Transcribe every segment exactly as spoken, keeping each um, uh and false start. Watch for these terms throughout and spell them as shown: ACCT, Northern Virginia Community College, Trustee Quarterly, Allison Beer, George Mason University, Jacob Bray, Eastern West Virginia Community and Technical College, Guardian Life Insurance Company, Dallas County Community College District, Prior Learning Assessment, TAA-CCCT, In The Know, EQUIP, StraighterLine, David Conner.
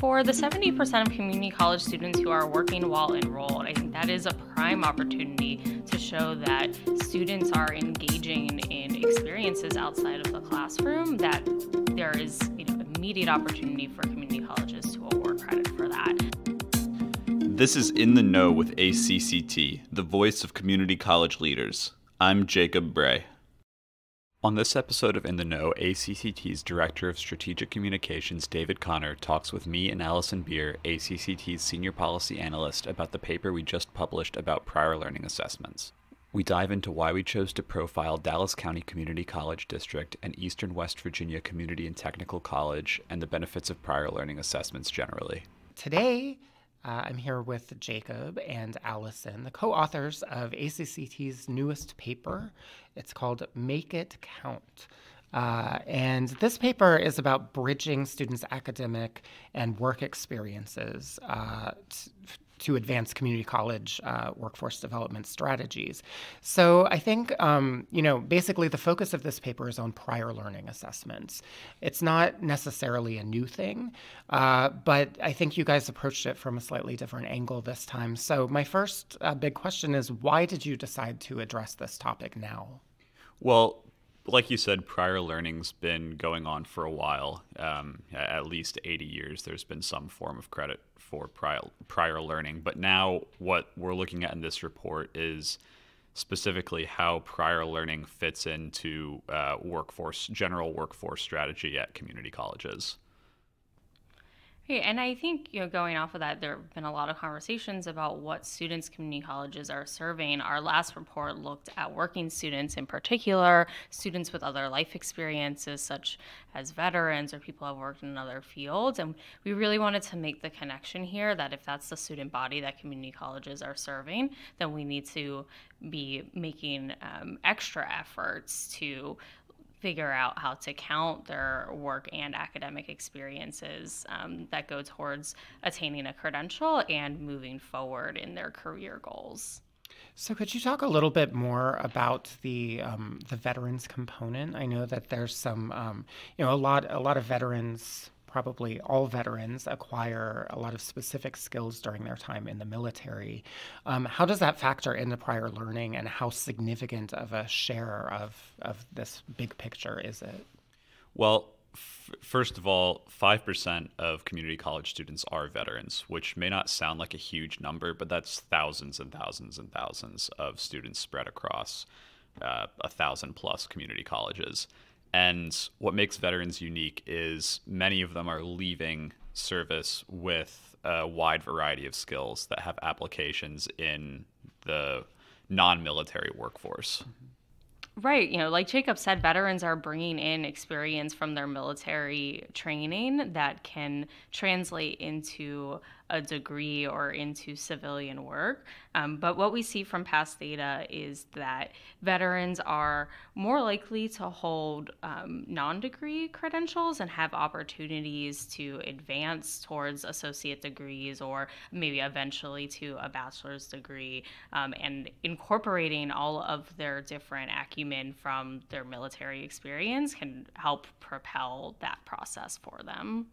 For the seventy percent of community college students who are working while enrolled, I think that is a prime opportunity to show that students are engaging in experiences outside of the classroom, that there is, you know, immediate opportunity for community colleges to award credit for that. This is In the Know with A C C T, the voice of community college leaders. I'm Jacob Bray. On this episode of In the Know, A C C T's Director of Strategic Communications, David Conner, talks with me and Allison Beer, A C C T's Senior Policy Analyst, about the paper we just published about prior learning assessments. We dive into why we chose to profile Dallas County Community College District and Eastern West Virginia Community and Technical College and the benefits of prior learning assessments generally. Today, Uh, I'm here with Jacob and Allison, the co-authors of A C C T's newest paper. It's called Make It Count. Uh, and this paper is about bridging students' academic and work experiences uh, to advance community college uh, workforce development strategies. So I think, um, you know, basically the focus of this paper is on prior learning assessments. It's not necessarily a new thing, uh, but I think you guys approached it from a slightly different angle this time. So my first uh, big question is, why did you decide to address this topic now? Well, like you said, prior learning's been going on for a while, um, at least eighty years. There's been some form of credit for prior, prior learning. But now what we're looking at in this report is specifically how prior learning fits into uh, workforce, general workforce strategy at community colleges. Yeah, and I think, you know, going off of that, there have been a lot of conversations about what students community colleges are serving. Our last report looked at working students in particular, students with other life experiences such as veterans or people who have worked in other fields. And we really wanted to make the connection here that if that's the student body that community colleges are serving, then we need to be making um, extra efforts to figure out how to count their work and academic experiences um, that go towards attaining a credential and moving forward in their career goals. So could you talk a little bit more about the um, the veterans component? I know that there's some, um, you know, a lot, a lot of veterans, probably all veterans, acquire a lot of specific skills during their time in the military. Um, how does that factor into prior learning, and how significant of a share of, of this big picture is it? Well, f first of all, five percent of community college students are veterans, which may not sound like a huge number, but that's thousands and thousands and thousands of students spread across uh, a thousand plus community colleges. And what makes veterans unique is many of them are leaving service with a wide variety of skills that have applications in the non-military workforce. Mm-hmm. Right. You know, like Jacob said, veterans are bringing in experience from their military training that can translate into a degree or into civilian work. Um, but what we see from past data is that veterans are more likely to hold um, non-degree credentials and have opportunities to advance towards associate degrees or maybe eventually to a bachelor's degree, um, and incorporating all of their different acumen from their military experience can help propel that process for them.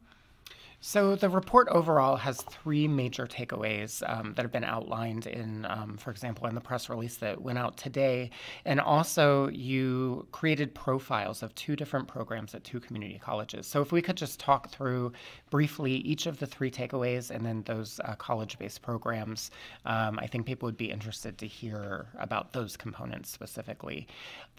So the report overall has three major takeaways um, that have been outlined in, um, for example, in the press release that went out today. And also you created profiles of two different programs at two community colleges. So if we could just talk through briefly each of the three takeaways and then those uh, college-based programs, um, I think people would be interested to hear about those components specifically.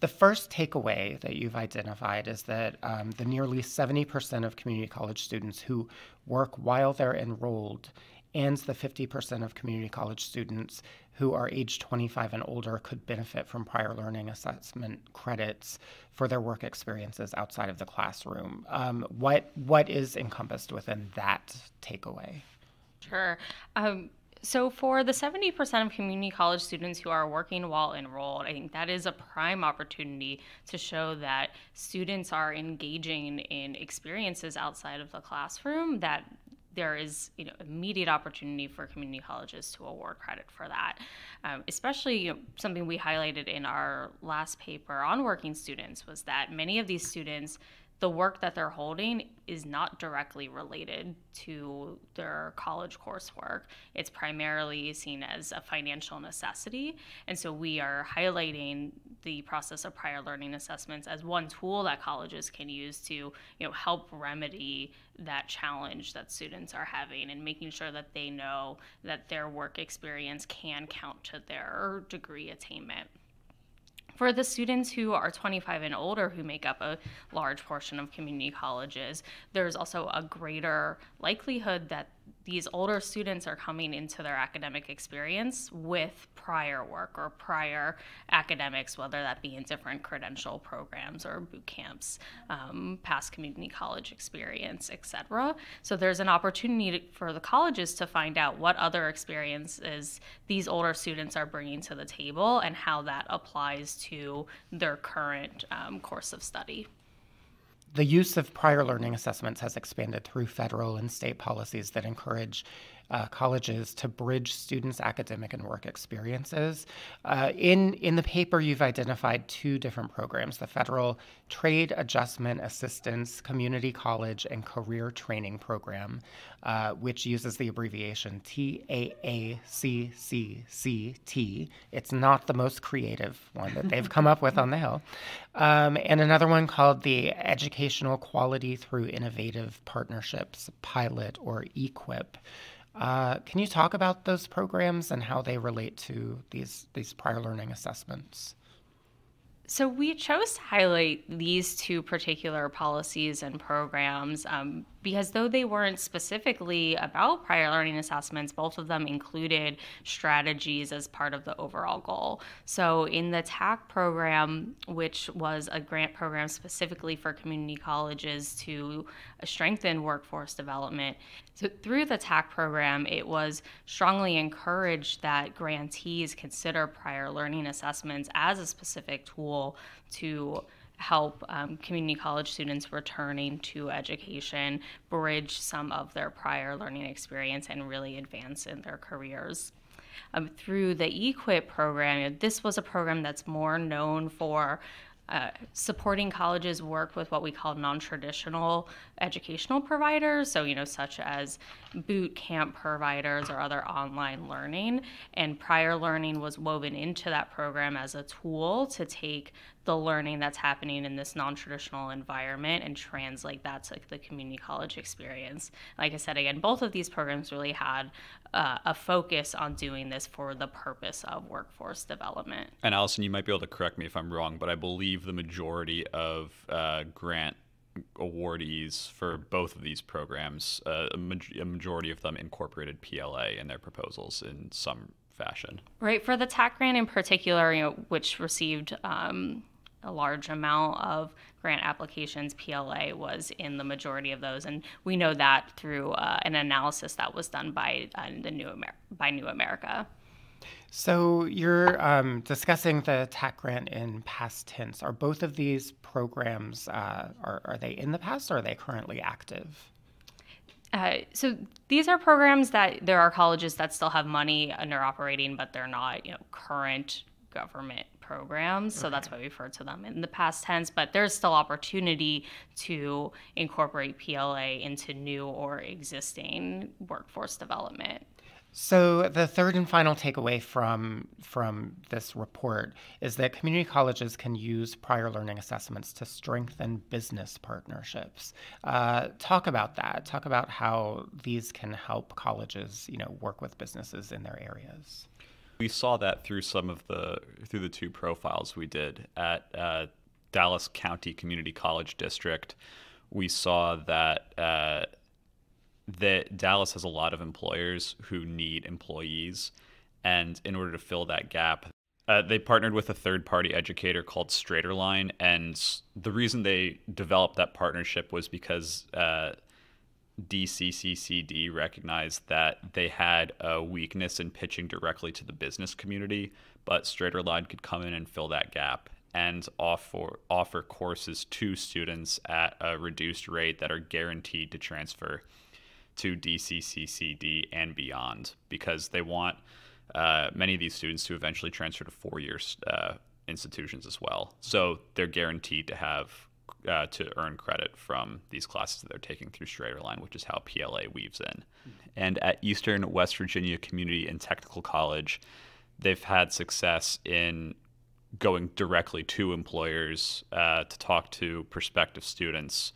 The first takeaway that you've identified is that um, the nearly seventy percent of community college students who work while they're enrolled, and the fifty percent of community college students who are age twenty-five and older could benefit from prior learning assessment credits for their work experiences outside of the classroom. Um, what what is encompassed within that takeaway? Sure. Um So for the seventy percent of community college students who are working while enrolled, I think that is a prime opportunity to show that students are engaging in experiences outside of the classroom that there is, you know, immediate opportunity for community colleges to award credit for that, um, especially, you know, something we highlighted in our last paper on working students was that many of these students the work that they're holding is not directly related to their college coursework. It's primarily seen as a financial necessity. And so we are highlighting the process of prior learning assessments as one tool that colleges can use to, you know, help remedy that challenge that students are having, and making sure that they know that their work experience can count to their degree attainment. For the students who are twenty-five and older, who make up a large portion of community colleges, there's also a greater likelihood that these older students are coming into their academic experience with prior work or prior academics, whether that be in different credential programs or boot camps, um, past community college experience, et cetera. So there's an opportunity to, for the colleges to find out what other experiences these older students are bringing to the table and how that applies to to their current um, course of study. The use of prior learning assessments has expanded through federal and state policies that encourage uh, colleges to bridge students' academic and work experiences. Uh, in, in the paper, you've identified two different programs, the Federal Trade Adjustment Assistance Community College and Career Training Program, uh, which uses the abbreviation T A A C C C T. It's not the most creative one that they've come up with on the Hill. Um, and another one called the Education Educational Quality Through Innovative Partnerships Pilot, or E Q U I P. Uh, can you talk about those programs and how they relate to these, these prior learning assessments? So we chose to highlight these two particular policies and programs um, because though they weren't specifically about prior learning assessments, both of them included strategies as part of the overall goal. So in the T A C program, which was a grant program specifically for community colleges to strengthen workforce development, so through the T A C program, it was strongly encouraged that grantees consider prior learning assessments as a specific tool to help um, community college students returning to education bridge some of their prior learning experience and really advance in their careers. Um, through the E Q U I P program, this was a program that's more known for Uh, supporting colleges work with what we call non-traditional educational providers, so you know, such as boot camp providers or other online learning, and prior learning was woven into that program as a tool to take the learning that's happening in this non-traditional environment and translate that to the community college experience. Like I said, again, both of these programs really had uh, a focus on doing this for the purpose of workforce development. And Allison, you might be able to correct me if I'm wrong, but I believe the majority of uh, grant awardees for both of these programs, uh, a, ma a majority of them incorporated P L A in their proposals in some fashion. Right, for the T A C grant in particular, you know, which received um, a large amount of grant applications, P L A was in the majority of those, and we know that through uh, an analysis that was done by uh, the New Amer by New America. So you're um, discussing the T A C grant in past tense. Are both of these programs uh, are are they in the past, or are they currently active? Uh, so these are programs that there are colleges that still have money and are operating, but they're not, you know, current government programs, so okay. That's why we refer to them in the past tense, but there's still opportunity to incorporate P L A into new or existing workforce development. So the third and final takeaway from, from this report is that community colleges can use prior learning assessments to strengthen business partnerships. Uh, talk about that. Talk about how these can help colleges, you know, work with businesses in their areas. We saw that through some of the through the two profiles we did at uh, Dallas County Community College District. We saw that uh, that Dallas has a lot of employers who need employees, and in order to fill that gap, uh, they partnered with a third-party educator called StraighterLine. And the reason they developed that partnership was because Uh, D C C C D recognized that they had a weakness in pitching directly to the business community, but StraighterLine could come in and fill that gap and offer, offer courses to students at a reduced rate that are guaranteed to transfer to D C C C D and beyond, because they want uh, many of these students to eventually transfer to four-year uh, institutions as well. So they're guaranteed to have uh, to earn credit from these classes that they're taking through StraighterLine, which is how P L A weaves in. And at Eastern West Virginia Community and Technical College, they've had success in going directly to employers uh, to talk to prospective students,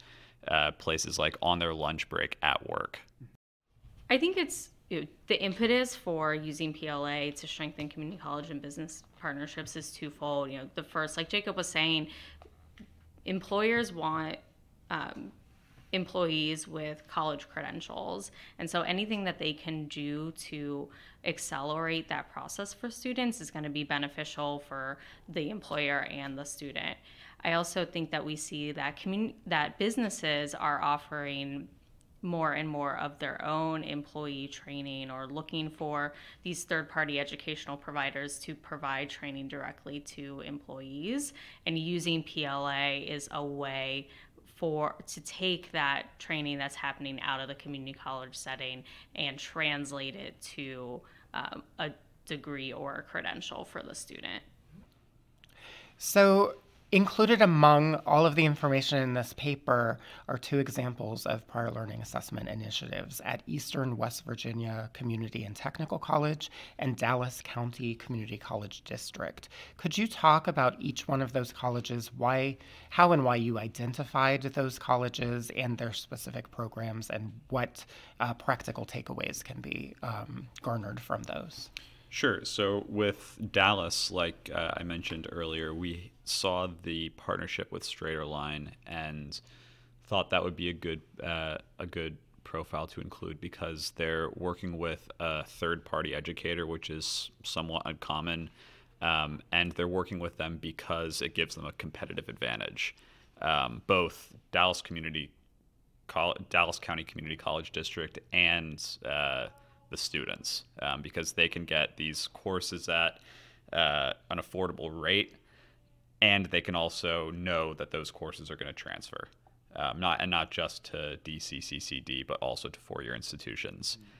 uh, places like on their lunch break at work. I think it's you know, the impetus for using P L A to strengthen community college and business partnerships is twofold. You know, the first, like Jacob was saying, employers want um, employees with college credentials, and so anything that they can do to accelerate that process for students is going to be beneficial for the employer and the student. I also think that we see that commun- that businesses are offering more and more of their own employee training, or looking for these third-party educational providers to provide training directly to employees, and using P L A is a way for to take that training that's happening out of the community college setting and translate it to um, a degree or a credential for the student. So included among all of the information in this paper are two examples of prior learning assessment initiatives at Eastern West Virginia Community and Technical College and Dallas County Community College District. Could you talk about each one of those colleges, why, how and why you identified those colleges and their specific programs, and what uh, practical takeaways can be um, garnered from those? Sure. So with Dallas, like uh, I mentioned earlier, we saw the partnership with StraighterLine and thought that would be a good uh, a good profile to include, because they're working with a third-party educator, which is somewhat uncommon, um, and they're working with them because it gives them a competitive advantage. Um, both Dallas Community, Col- Dallas County Community College District, and uh, the students, um, because they can get these courses at uh, an affordable rate, and they can also know that those courses are going to transfer, um, not and not just to D C C C D, but also to four-year institutions. Mm-hmm.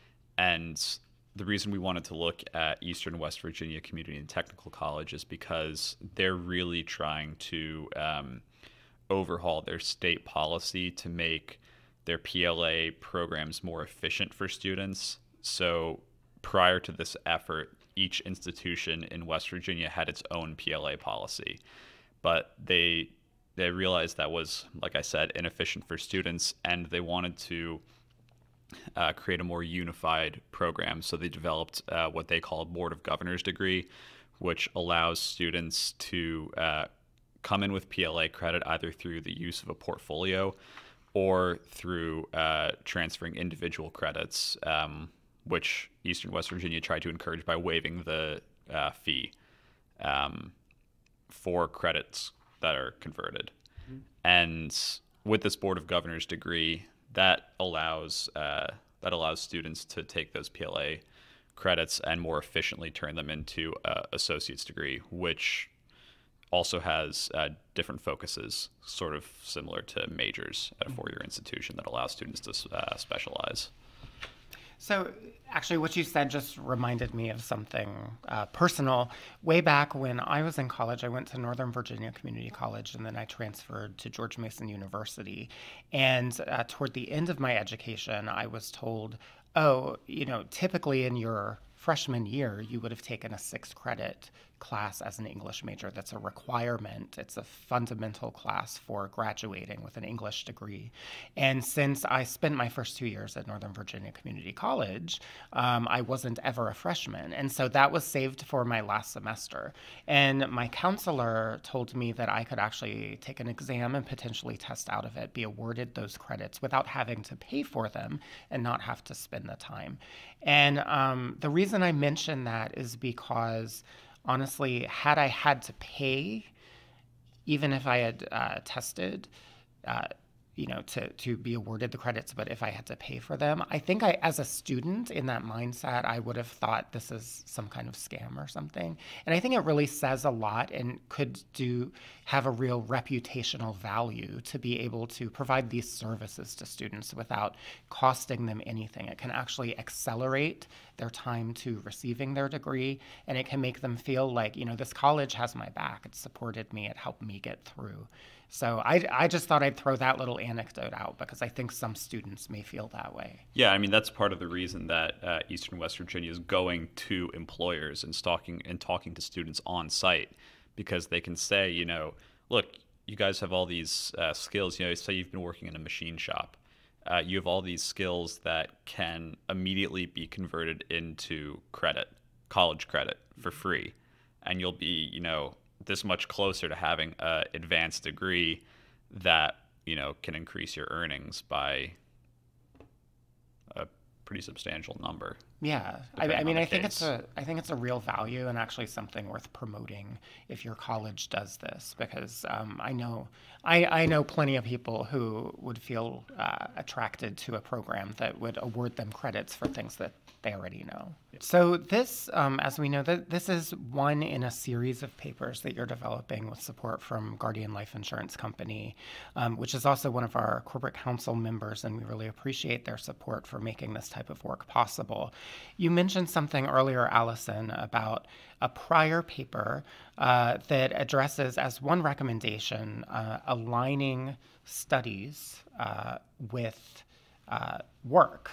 And the reason we wanted to look at Eastern West Virginia Community and Technical College is because they're really trying to um, overhaul their state policy to make their P L A programs more efficient for students. So prior to this effort, each institution in West Virginia had its own P L A policy, but they they realized that was, like I said, inefficient for students, and they wanted to uh, create a more unified program. So they developed uh, what they called Board of Governors degree, which allows students to uh, come in with P L A credit either through the use of a portfolio or through uh, transferring individual credits, um, which Eastern West Virginia tried to encourage by waiving the uh, fee um, for credits that are converted. Mm-hmm. And with this Board of Governors degree, that allows uh, that allows students to take those P L A credits and more efficiently turn them into an associate's degree, which also has uh, different focuses, sort of similar to majors at a four-year institution, that allows students to uh, specialize. So actually what you said just reminded me of something uh, personal. Way back when I was in college, I went to Northern Virginia Community College, and then I transferred to George Mason University. And uh, toward the end of my education, I was told, oh, you know, typically in your freshman year, you would have taken a six-credit class as an English major. That's a requirement. It's a fundamental class for graduating with an English degree. And since I spent my first two years at Northern Virginia Community College, um, I wasn't ever a freshman. And so that was saved for my last semester. And my counselor told me that I could actually take an exam and potentially test out of it, be awarded those credits without having to pay for them and not have to spend the time. And um, the reason I mention that is because honestly, had I had to pay, even if I had uh, tested, uh, you know, to, to be awarded the credits, but if I had to pay for them, I think I, as a student in that mindset, I would have thought this is some kind of scam or something. And I think it really says a lot and could do have a real reputational value to be able to provide these services to students without costing them anything. It can actually accelerate their time to receiving their degree, and it can make them feel like, you know, this college has my back. It supported me. It helped me get through. So I, I just thought I'd throw that little anecdote out because I think some students may feel that way. Yeah, I mean, that's part of the reason that uh, Eastern West Virginia is going to employers and, stalking, and talking to students on site, because they can say, you know, look, you guys have all these uh, skills. You know, say you've been working in a machine shop. Uh, you have all these skills that can immediately be converted into credit, college credit for free, and you'll be, you know, this much closer to having an advanced degree that, you know, can increase your earnings by a pretty substantial number. Yeah. I, I mean, I think it's a, I think it's a real value and actually something worth promoting if your college does this, because um, I know, I, I know plenty of people who would feel uh, attracted to a program that would award them credits for things that they already know. So this, um, as we know, th this is one in a series of papers that you're developing with support from Guardian Life Insurance Company, um, which is also one of our corporate council members, and we really appreciate their support for making this type of work possible. You mentioned something earlier, Allison, about a prior paper uh, that addresses, as one recommendation, uh, aligning studies uh, with uh, work.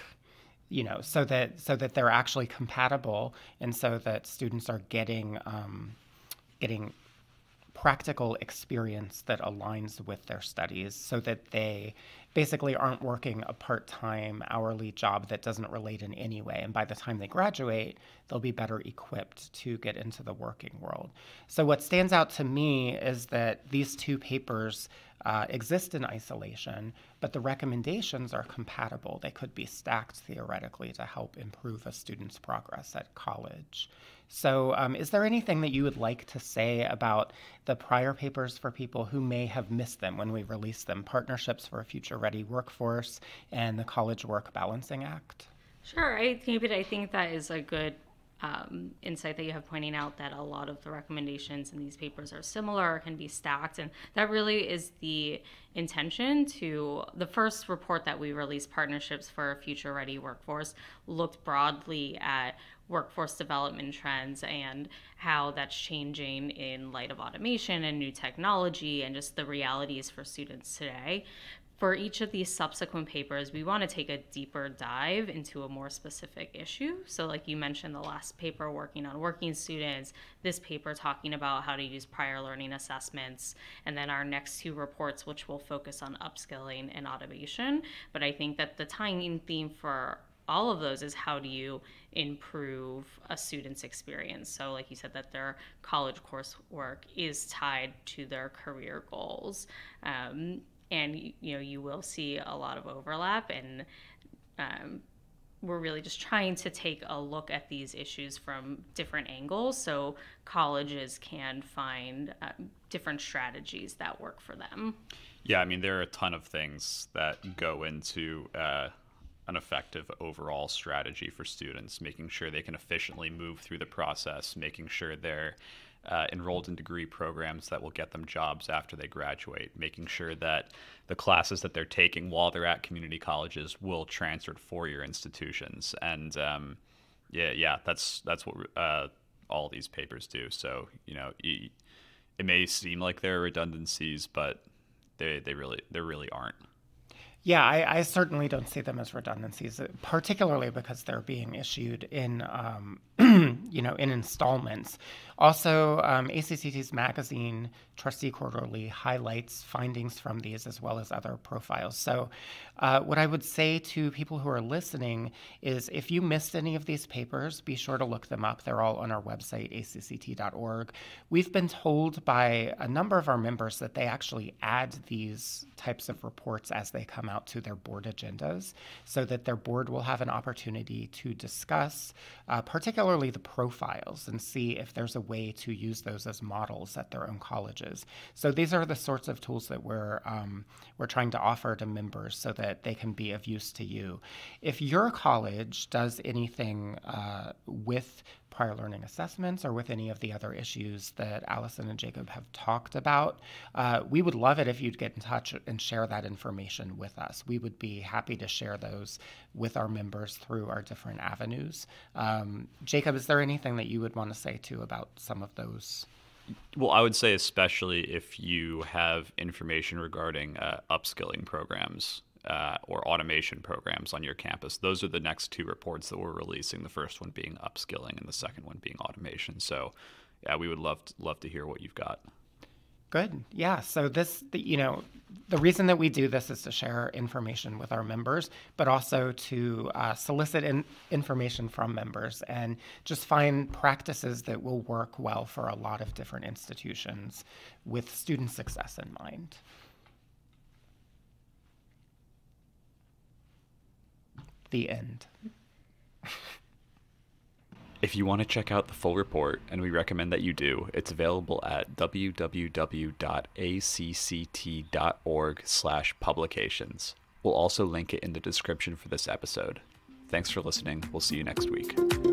You know, so that so that they're actually compatible, and so that students are getting um, getting practical experience that aligns with their studies, so that they basically aren't working a part-time hourly job that doesn't relate in any way. And by the time they graduate, they'll be better equipped to get into the working world. So what stands out to me is that these two papers Uh, exist in isolation, but the recommendations are compatible. They could be stacked theoretically to help improve a student's progress at college. So um, is there anything that you would like to say about the prior papers for people who may have missed them when we released them, Partnerships for a Future-Ready Workforce and the College Work Balancing Act? Sure, I, David, I think that is a good Um, insight that you have pointing out, that a lot of the recommendations in these papers are similar, can be stacked, and that really is the intention. To the first report that we released, Partnerships for a Future-Ready Workforce, looked broadly at workforce development trends and how that's changing in light of automation and new technology and just the realities for students today. For each of these subsequent papers, we want to take a deeper dive into a more specific issue. So like you mentioned, the last paper working on working students, this paper talking about how to use prior learning assessments, and then our next two reports, which will focus on upskilling and automation. But I think that the tying theme for all of those is, how do you improve a student's experience? So like you said, that their college coursework is tied to their career goals. Um, And, you know, you will see a lot of overlap, and um, we're really just trying to take a look at these issues from different angles, so colleges can find uh, different strategies that work for them. Yeah, I mean, there are a ton of things that go into uh, an effective overall strategy for students, making sure they can efficiently move through the process, making sure they're Uh, enrolled in degree programs that will get them jobs after they graduate, making sure that the classes that they're taking while they're at community colleges will transfer for your institutions. And um, yeah, yeah, that's that's what uh, all these papers do. So, you know, it, it may seem like there are redundancies, but they they really there really aren't. Yeah, I, I certainly don't see them as redundancies, particularly because they're being issued in, um, you know, in installments. Also, um, A C C T's magazine, Trustee Quarterly, highlights findings from these as well as other profiles. So uh, what I would say to people who are listening is, if you missed any of these papers, be sure to look them up. They're all on our website, A C C T dot org. We've been told by a number of our members that they actually add these types of reports as they come out to their board agendas, so that their board will have an opportunity to discuss uh, particularly the profiles and see if there's a way to use those as models at their own colleges. So these are the sorts of tools that we're, um, we're trying to offer to members so that they can be of use to you. If your college does anything uh, with prior learning assessments or with any of the other issues that Allison and Jacob have talked about, uh, we would love it if you'd get in touch and share that information with us. We would be happy to share those with our members through our different avenues. Um, Jacob, is there anything that you would want to say too about some of those? Well, I would say especially if you have information regarding uh, upskilling programs uh, or automation programs on your campus. Those are the next two reports that we're releasing, the first one being upskilling and the second one being automation. So yeah, we would love to, love to hear what you've got. Good. Yeah. So this, the, you know, the reason that we do this is to share information with our members, but also to uh, solicit in, information from members and just find practices that will work well for a lot of different institutions with student success in mind. The end. If you want to check out the full report, and we recommend that you do, it's available at w w w dot a c c t dot org slash publications. We'll also link it in the description for this episode. Thanks for listening. We'll see you next week.